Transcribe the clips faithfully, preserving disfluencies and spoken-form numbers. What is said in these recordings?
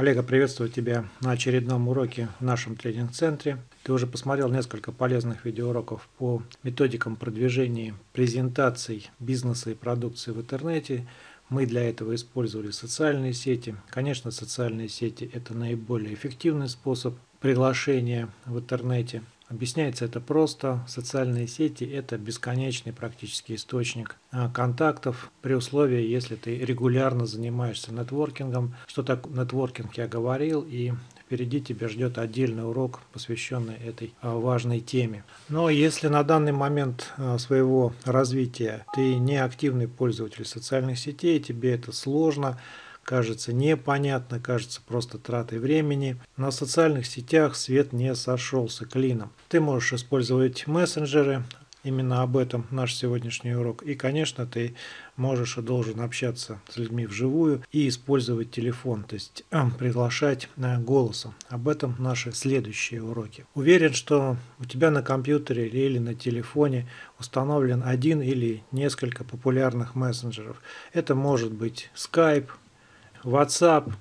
Коллега, приветствую тебя на очередном уроке в нашем тренинг-центре. Ты уже посмотрел несколько полезных видеоуроков по методикам продвижения презентаций бизнеса и продукции в интернете. Мы для этого использовали социальные сети. Конечно, социальные сети – это наиболее эффективный способ приглашения в интернете. Объясняется это просто. Социальные сети – это бесконечный практически источник контактов при условии, если ты регулярно занимаешься нетворкингом. Что такое нетворкинг, я говорил, и впереди тебя ждет отдельный урок, посвященный этой важной теме. Но если на данный момент своего развития ты не активный пользователь социальных сетей, тебе это сложно, кажется непонятно, кажется просто тратой времени. На социальных сетях свет не сошелся клином. Ты можешь использовать мессенджеры, именно об этом наш сегодняшний урок. И, конечно, ты можешь и должен общаться с людьми вживую и использовать телефон, то есть э, приглашать э, голосом. Об этом наши следующие уроки. Уверен, что у тебя на компьютере или на телефоне установлен один или несколько популярных мессенджеров. Это может быть Skype, WhatsApp,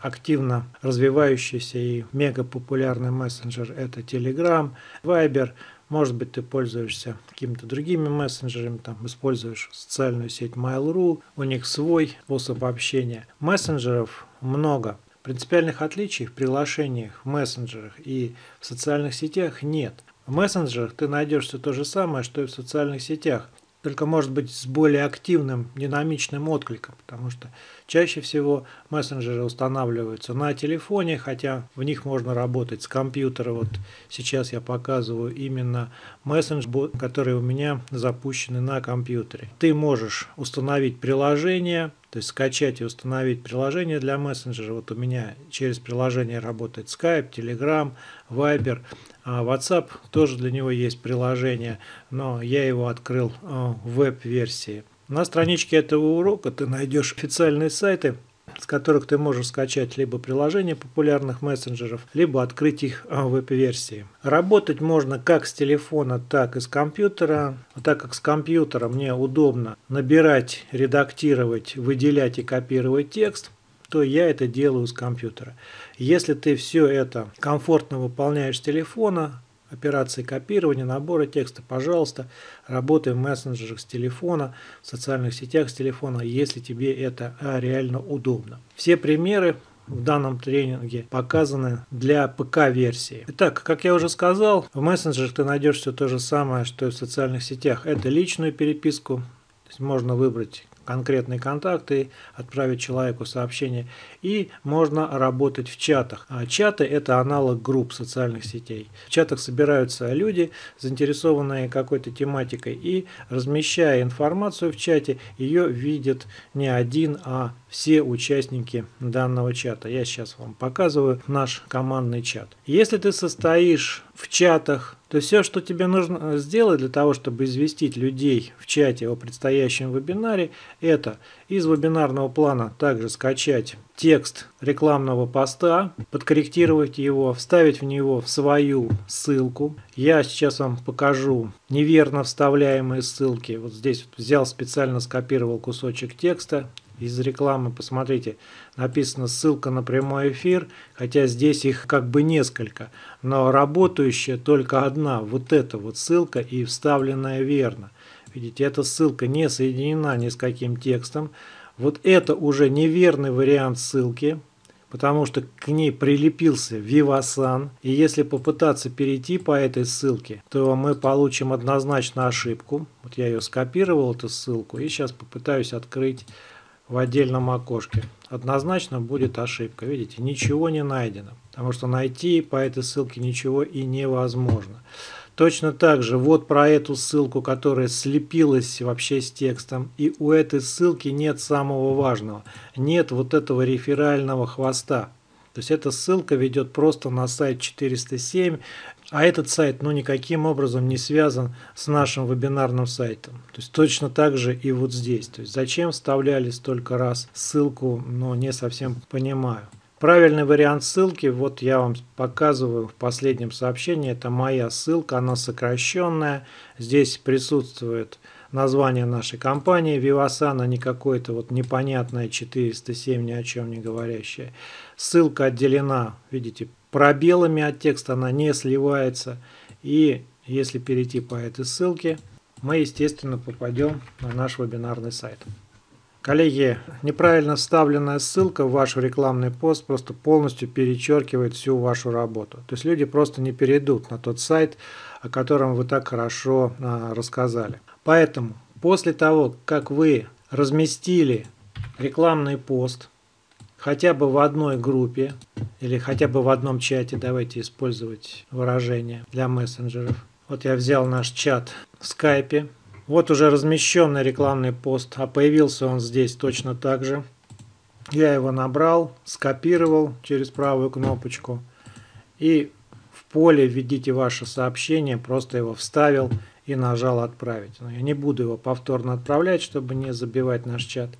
активно развивающийся и мега популярный мессенджер – это Telegram, Viber. Может быть, ты пользуешься какими-то другими мессенджерами, там, используешь социальную сеть Mail точка ру, у них свой способ общения. Мессенджеров много. Принципиальных отличий в приглашениях, в мессенджерах и в социальных сетях нет. В мессенджерах ты найдешь все то же самое, что и в социальных сетях, только, может быть, с более активным, динамичным откликом, потому что чаще всего мессенджеры устанавливаются на телефоне, хотя в них можно работать с компьютера. Вот сейчас я показываю именно мессенджеры, которые у меня запущены на компьютере. Ты можешь установить приложение, то есть скачать и установить приложение для мессенджера. Вот у меня через приложение работает Skype, Telegram, Viber. WhatsApp тоже для него есть приложение, но я его открыл в веб-версии. На страничке этого урока ты найдешь официальные сайты, с которых ты можешь скачать либо приложения популярных мессенджеров, либо открыть их в веб-версии. Работать можно как с телефона, так и с компьютера. Так как с компьютера мне удобно набирать, редактировать, выделять и копировать текст, то я это делаю с компьютера. Если ты все это комфортно выполняешь с телефона, операции копирования, набора текста, пожалуйста, работай в мессенджерах с телефона, в социальных сетях с телефона, если тебе это реально удобно. Все примеры в данном тренинге показаны для ПК-версии. Итак, как я уже сказал, в мессенджерах ты найдешь все то же самое, что и в социальных сетях. Это личную переписку, то есть можно выбрать конкретные контакты, отправить человеку сообщение, и можно работать в чатах. Чаты – это аналог групп социальных сетей. В чатах собираются люди, заинтересованные какой-то тематикой, и, размещая информацию в чате, ее видят не один, а все участники данного чата. Я сейчас вам показываю наш командный чат. Если ты состоишь в чатах, то все, что тебе нужно сделать для того, чтобы известить людей в чате о предстоящем вебинаре, это из вебинарного плана также скачать текст рекламного поста, подкорректировать его, вставить в него свою ссылку. Я сейчас вам покажу неверно вставляемые ссылки. Вот здесь взял специально, скопировал кусочек текста из рекламы. Посмотрите, написано ссылка на прямой эфир, хотя здесь их как бы несколько, но работающая только одна, вот эта вот ссылка и вставленная верно. Видите, эта ссылка не соединена ни с каким текстом. Вот это уже неверный вариант ссылки, потому что к ней прилепился Vivasan, и если попытаться перейти по этой ссылке, то мы получим однозначно ошибку. Вот я ее скопировал, эту ссылку, и сейчас попытаюсь открыть в отдельном окошке. Однозначно будет ошибка. Видите, ничего не найдено, потому что найти по этой ссылке ничего и невозможно. Точно так же вот про эту ссылку, которая слепилась вообще с текстом, и у этой ссылки нет самого важного, нет вот этого реферального хвоста. То есть эта ссылка ведет просто на сайт четыреста семь, а этот сайт ну никаким образом не связан с нашим вебинарным сайтом. То есть точно так же и вот здесь. То есть зачем вставляли столько раз ссылку, но не совсем понимаю. Правильный вариант ссылки, вот я вам показываю в последнем сообщении, это моя ссылка, она сокращенная. Здесь присутствует название нашей компании Vivasan, а не какое-то вот непонятное четыреста семь, ни о чем не говорящее. Ссылка отделена, видите, пробелами от текста, она не сливается. И если перейти по этой ссылке, мы, естественно, попадем на наш вебинарный сайт. Коллеги, неправильно вставленная ссылка в ваш рекламный пост просто полностью перечеркивает всю вашу работу. То есть люди просто не перейдут на тот сайт, о котором вы так хорошо а, рассказали. Поэтому после того, как вы разместили рекламный пост хотя бы в одной группе или хотя бы в одном чате, давайте использовать выражение для мессенджеров. Вот я взял наш чат в Скайпе. Вот уже размещенный рекламный пост, а появился он здесь точно так же. Я его набрал, скопировал через правую кнопочку и в поле «Введите ваше сообщение», просто его вставил и нажал «Отправить». Но я не буду его повторно отправлять, чтобы не забивать наш чат.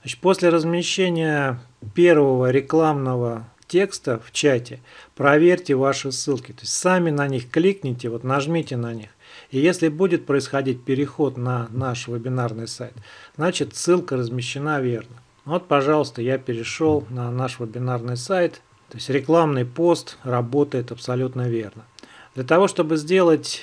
Значит, после размещения первого рекламного текста в чате проверьте ваши ссылки. То есть сами на них кликните, вот нажмите на них. И если будет происходить переход на наш вебинарный сайт, значит ссылка размещена верно. Вот, пожалуйста, я перешел на наш вебинарный сайт. То есть рекламный пост работает абсолютно верно. Для того, чтобы сделать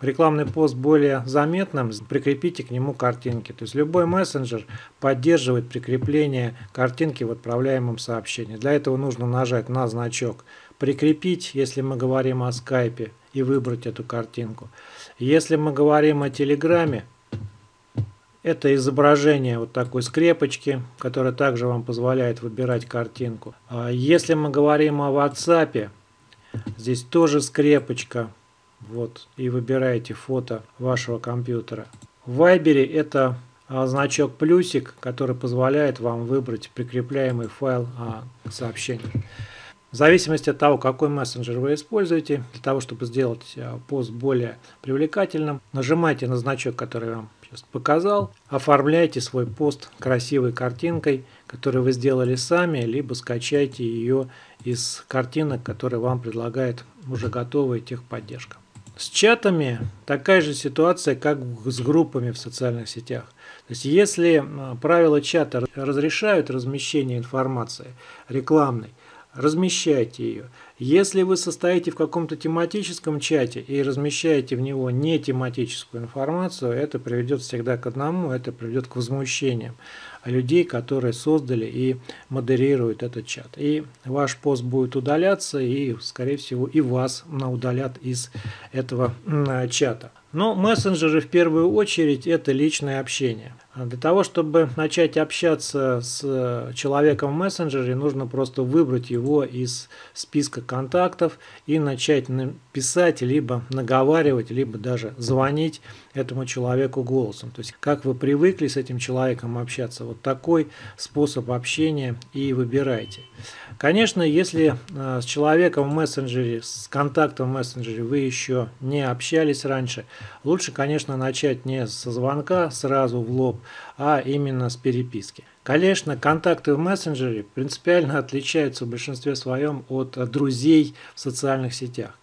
рекламный пост более заметным, прикрепите к нему картинки. То есть любой мессенджер поддерживает прикрепление картинки в отправляемом сообщении. Для этого нужно нажать на значок «Прикрепить», если мы говорим о Скайпе, и выбрать эту картинку. Если мы говорим о Телеграме, это изображение вот такой скрепочки, которая также вам позволяет выбирать картинку. Если мы говорим о WhatsApp, здесь тоже скрепочка, вот, и выбираете фото вашего компьютера. В Viber это значок плюсик, который позволяет вам выбрать прикрепляемый файл к сообщению. В зависимости от того, какой мессенджер вы используете, для того, чтобы сделать пост более привлекательным, нажимайте на значок, который я вам сейчас показал, оформляйте свой пост красивой картинкой, которую вы сделали сами, либо скачайте ее из картинок, которые вам предлагает уже готовая техподдержка. С чатами такая же ситуация, как с группами в социальных сетях. То есть если правила чата разрешают размещение информации рекламной, размещайте ее. Если вы состоите в каком-то тематическом чате и размещаете в него не тематическую информацию, это приведет всегда к одному, это приведет к возмущениям людей, которые создали и модерируют этот чат. И ваш пост будет удаляться, и, скорее всего, и вас удалят из этого чата. Но мессенджеры в первую очередь это личное общение. Для того, чтобы начать общаться с человеком в мессенджере, нужно просто выбрать его из списка контактов и начать писать, либо наговаривать, либо даже звонить этому человеку голосом. То есть, как вы привыкли с этим человеком общаться, вот такой способ общения и выбирайте. Конечно, если с человеком в мессенджере, с контактом в мессенджере вы еще не общались раньше, лучше, конечно, начать не со звонка сразу в лоб, а именно с переписки. Конечно, контакты в мессенджере принципиально отличаются в большинстве своем от друзей в социальных сетях.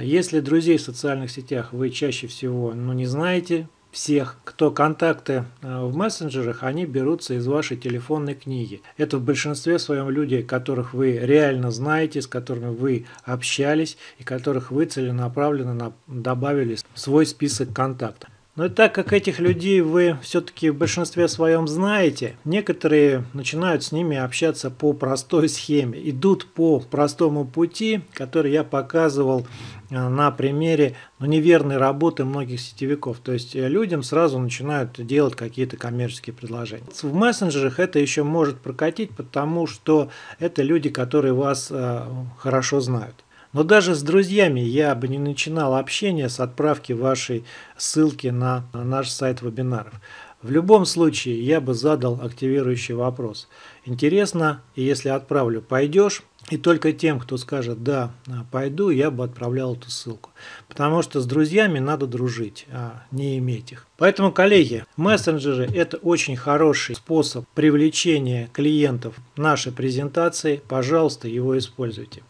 Если друзей в социальных сетях вы чаще всего ну, не знаете всех, кто контакты в мессенджерах, они берутся из вашей телефонной книги. Это в большинстве своем люди, которых вы реально знаете, с которыми вы общались и которых вы целенаправленно добавили в свой список контактов. Но так как этих людей вы все-таки в большинстве своем знаете, некоторые начинают с ними общаться по простой схеме, идут по простому пути, который я показывал на примере ну, неверной работы многих сетевиков. То есть людям сразу начинают делать какие-то коммерческие предложения. В мессенджерах это еще может прокатить, потому что это люди, которые вас э, хорошо знают. Но даже с друзьями я бы не начинал общение с отправки вашей ссылки на наш сайт вебинаров. В любом случае я бы задал активирующий вопрос. Интересно, если отправлю, пойдешь? И только тем, кто скажет «да, пойду», я бы отправлял эту ссылку. Потому что с друзьями надо дружить, а не иметь их. Поэтому, коллеги, мессенджеры – это очень хороший способ привлечения клиентов нашей презентации. Пожалуйста, его используйте.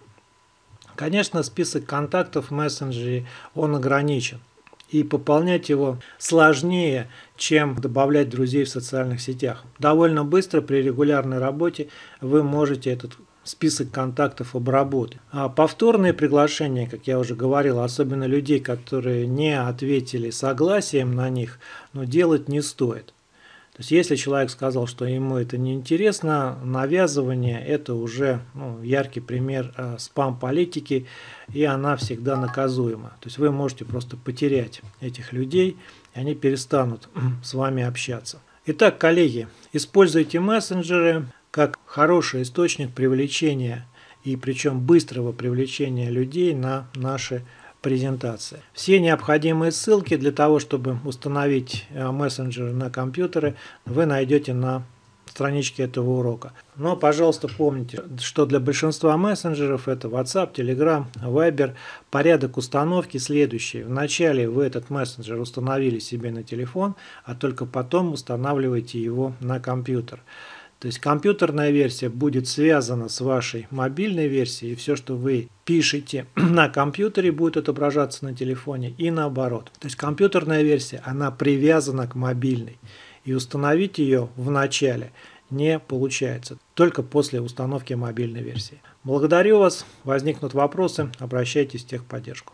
Конечно, список контактов в мессенджере, он ограничен. и пополнять его сложнее, чем добавлять друзей в социальных сетях. Довольно быстро при регулярной работе вы можете этот список контактов обработать. А повторные приглашения, как я уже говорил, особенно людей, которые не ответили согласием на них, но делать не стоит. То есть, если человек сказал, что ему это неинтересно, навязывание – это уже ну, яркий пример э, спам-политики, и она всегда наказуема. То есть, вы можете просто потерять этих людей, и они перестанут с вами общаться. Итак, коллеги, используйте мессенджеры как хороший источник привлечения, и причем быстрого привлечения людей на наши презентации. Все необходимые ссылки для того, чтобы установить мессенджеры на компьютеры, вы найдете на страничке этого урока. Но, пожалуйста, помните, что для большинства мессенджеров, это WhatsApp, Telegram, Viber, порядок установки следующий. Вначале вы этот мессенджер установили себе на телефон, а только потом устанавливаете его на компьютер. То есть компьютерная версия будет связана с вашей мобильной версией, и все, что вы пишете на компьютере, будет отображаться на телефоне и наоборот. То есть компьютерная версия, она привязана к мобильной, и установить ее в начале не получается, только после установки мобильной версии. Благодарю вас, возникнут вопросы, обращайтесь в техподдержку.